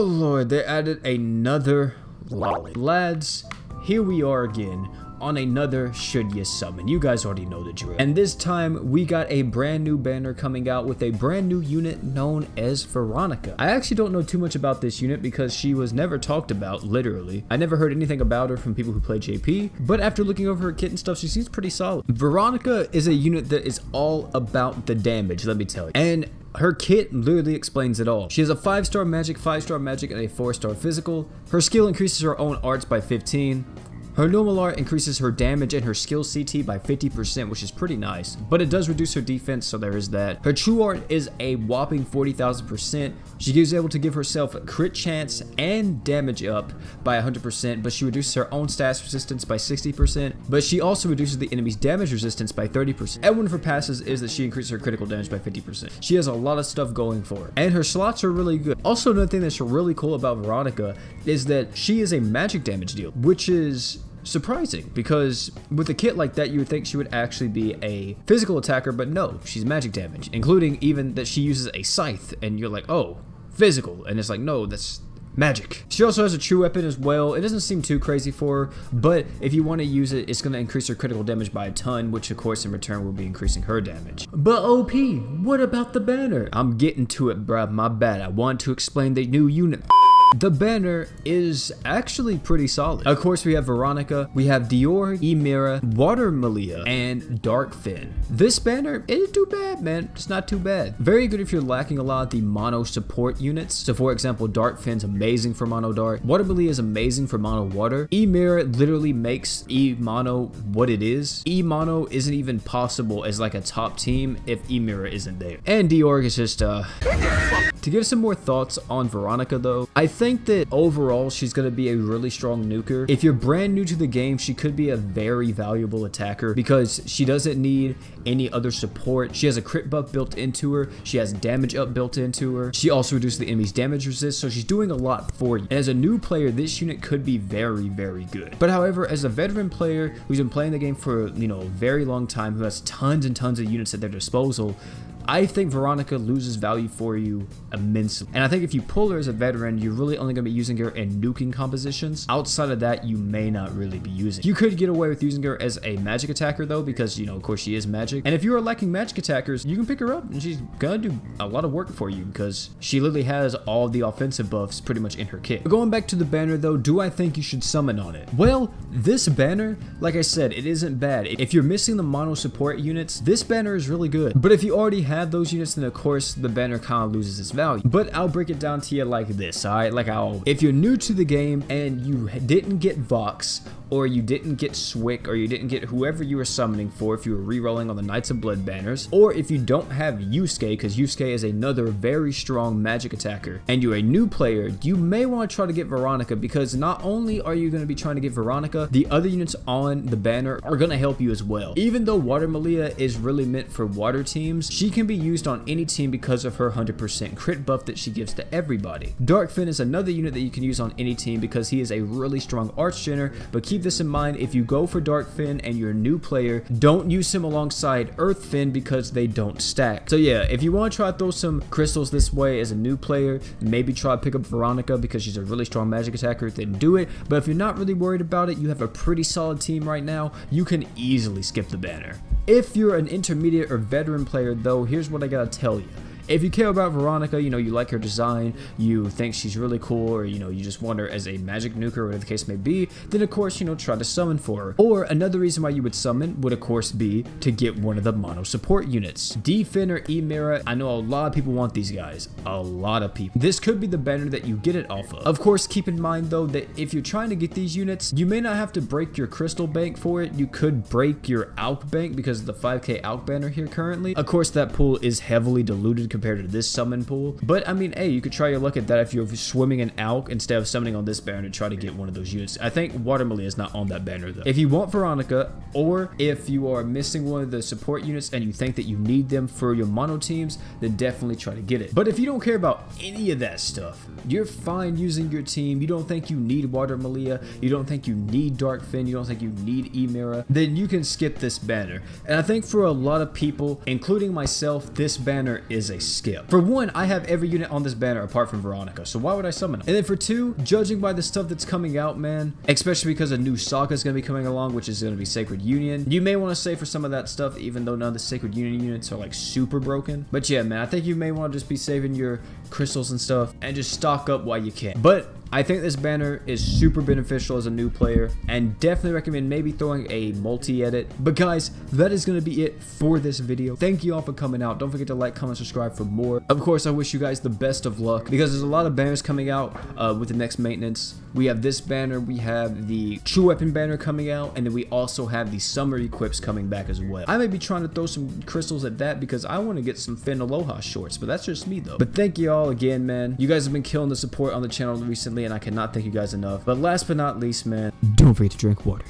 Oh lord, they added another lolly. Lads, here we are again on another Should You Summon. You guys already know the drill. And this time, we got a brand new banner coming out with a brand new unit known as Veronica. I actually don't know too much about this unit because she was never talked about, literally. I never heard anything about her from people who play JP, but after looking over her kit and stuff, she seems pretty solid. Veronica is a unit that is all about the damage, let me tell you. And her kit literally explains it all. She has a 5-star magic, 5-star magic, and a 4-star physical. Her skill increases her own arts by 15. Her normal art increases her damage and her skill CT by 50%, which is pretty nice, but it does reduce her defense, so there is that. Her true art is a whopping 40,000%. She is able to give herself a crit chance and damage up by 100%, but she reduces her own stats resistance by 60%, but she also reduces the enemy's damage resistance by 30%. And one of her passives is that she increases her critical damage by 50%. She has a lot of stuff going for her, and her slots are really good. Also, another thing that's really cool about Veronica is that she is a magic damage dealer, which is surprising, because with a kit like that, you would think she would actually be a physical attacker, but no, she's magic damage, including even that she uses a scythe, and you're like, oh, physical, and it's like, no, that's magic. She also has a true weapon as well. It doesn't seem too crazy for her, but if you want to use it, it's going to increase her critical damage by a ton, which of course in return will be increasing her damage. But OP, what about the banner? I'm getting to it, bruh, my bad. I want to explain the new unit. The banner is actually pretty solid. Of course, we have Veronica, we have Dior, Emira, Watermelia, and Darkfin. This banner isn't too bad, man. It's not too bad. Very good if you're lacking a lot of the mono support units. So, for example, Darkfin's amazing for mono dark. Watermelia is amazing for mono water. Emira literally makes E mono what it is. E mono isn't even possible as like a top team if Emira isn't there. And Dior is just To give some more thoughts on Veronica, though, I think that overall she's going to be a really strong nuker. If you're brand new to the game, she could be a very valuable attacker because she doesn't need any other support. She has a crit buff built into her. She has damage up built into her. She also reduces the enemy's damage resist, so she's doing a lot for you. And as a new player, this unit could be very, very good. But however, as a veteran player who's been playing the game for, you know, a very long time, who has tons and tons of units at their disposal, I think Veronica loses value for you immensely. And I think if you pull her as a veteran, you're really only going to be using her in nuking compositions. Outside of that, you may not really be using. You could get away with using her as a magic attacker though, because, you know, of course she is magic. And if you are lacking magic attackers, you can pick her up and she's going to do a lot of work for you because she literally has all the offensive buffs pretty much in her kit. But going back to the banner though, do I think you should summon on it? Well, this banner, like I said, it isn't bad. If you're missing the mono support units, this banner is really good. But if you already have those units, then of course the banner kind of loses its value. But I'll break it down to you like this, all right? Like how if you're new to the game and you didn't get Vox, or you didn't get Swick, or you didn't get whoever you were summoning for, if you were re-rolling on the Knights of Blood banners, or if you don't have Yusuke, because Yusuke is another very strong magic attacker, and you're a new player, you may want to try to get Veronica, because not only are you going to be trying to get Veronica, the other units on the banner are going to help you as well. Even though Watermelia is really meant for water teams, she can be used on any team because of her 100% crit buff that she gives to everybody. Darkfin is another unit that you can use on any team because he is a really strong arts generator, but keep this in mind, if you go for Darkfin and you're a new player, don't use him alongside Earth Finn because they don't stack. So yeah, if you want to try to throw some crystals this way as a new player, maybe try to pick up Veronica because she's a really strong magic attacker, then do it. But if you're not really worried about it, you have a pretty solid team right now, you can easily skip the banner. If you're an intermediate or veteran player though, here's what I gotta tell you. If you care about Veronica, you know, you like her design, you think she's really cool, or, you know, you just want her as a magic nuker, or whatever the case may be, then of course, you know, try to summon for her. Or another reason why you would summon would of course be to get one of the mono support units. Darkfin or Emira, I know a lot of people want these guys. A lot of people. This could be the banner that you get it off of. Of course, keep in mind though, that if you're trying to get these units, you may not have to break your crystal bank for it. You could break your ALK bank because of the 5k ALK banner here currently. Of course, that pool is heavily diluted compared to this summon pool, but I mean, hey, you could try your luck at that if you're swimming in ALK instead of summoning on this banner to try to get one of those units. I think Watermelia is not on that banner though. If you want Veronica, or if you are missing one of the support units and you think that you need them for your mono teams, then definitely try to get it. But if you don't care about any of that stuff, you're fine using your team, you don't think you need Watermelia, you don't think you need Darkfin, you don't think you need Emira, then you can skip this banner. And I think for a lot of people, including myself, this banner is a skip. For one, I have every unit on this banner apart from Veronica, so why would I summon them? And then for two, judging by the stuff that's coming out, man, especially because a new Sokka is going to be coming along, which is going to be Sacred Union. You may want to save for some of that stuff, even though none of the Sacred Union units are like super broken. But yeah, man, I think you may want to just be saving your crystals and stuff and just stock up while you can. But I think this banner is super beneficial as a new player, and definitely recommend maybe throwing a multi-edit. But guys, that is going to be it for this video. Thank you all for coming out. Don't forget to like, comment, subscribe for more. Of course, I wish you guys the best of luck, because there's a lot of banners coming out with the next maintenance. We have this banner, we have the True Weapon banner coming out, and then we also have the Summer Equips coming back as well. I may be trying to throw some crystals at that because I want to get some Finn Aloha shorts, but that's just me though. But thank you all again, man. You guys have been killing the support on the channel recently, and I cannot thank you guys enough. But last but not least, man, don't forget to drink water.